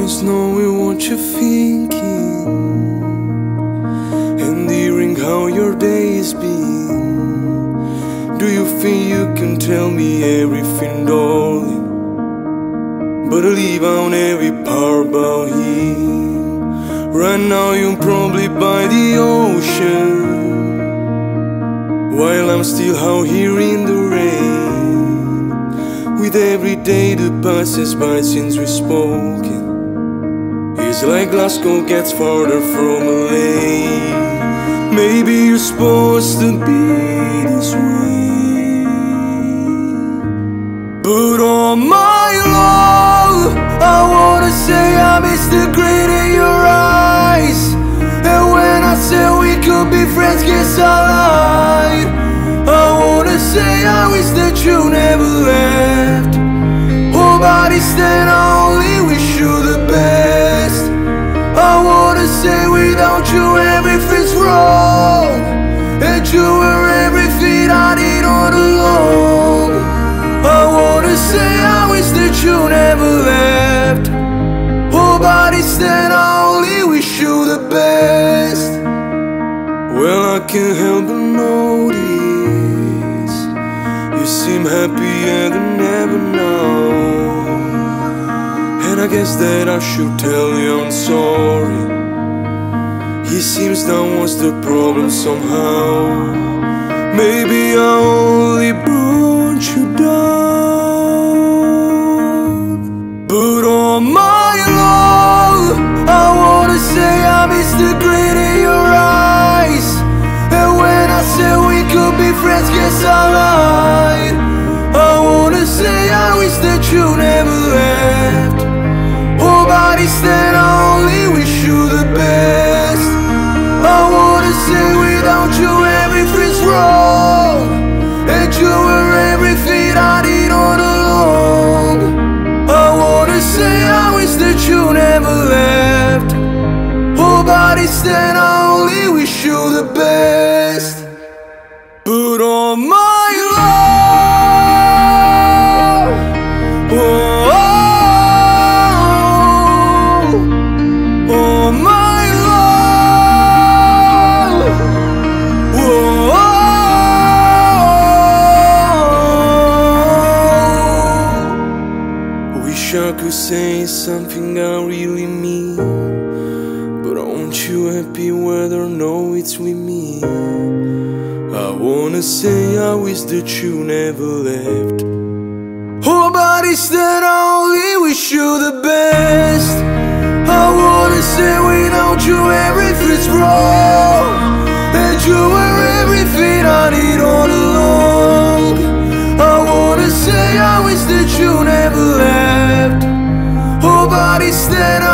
promise knowing what you're thinking and hearing how your day has been. Do you think you can tell me everything, darling, but leave out every part about him? Right now you're probably by the ocean, while I'm still out here in the rain. With every day that passes by since we've spoken, it's like Glasgow gets farther from LA. Maybe you're supposed to be this way, but all my love, I wanna say I miss the grin in your eyes. And when I said we could be friends, guess I lied. I wanna say I wish that you never left. Oh, but instead I only wish you the best. I wanna say without you everything's wrong, and you were everything I need all along. I wanna say I wish that you never left. Oh, but instead I only wish you the best. Well, I can't help but notice you seem happier than ever now, and I guess that I should tell you I'm sorry. It seems that was the problem somehow. Maybe I only brought you down, but all my love, I wanna say I miss the grin in your eyes. And when I said we could be friends, guess I lied. You never left. Oh, but instead I only wish you the best. I wanna say without you everything's wrong, and you were everything I need all along. I wanna say I wish that you never left. Oh, but instead I only wish you the best. But all my love, I could say something I really mean, but aren't you happy whether or no it's with me? I wanna say I wish that you never left. Oh, but instead I only wish you the best. I wanna say without you everything's wrong, and you were everything I need all along. I wanna say I wish that you never left. But instead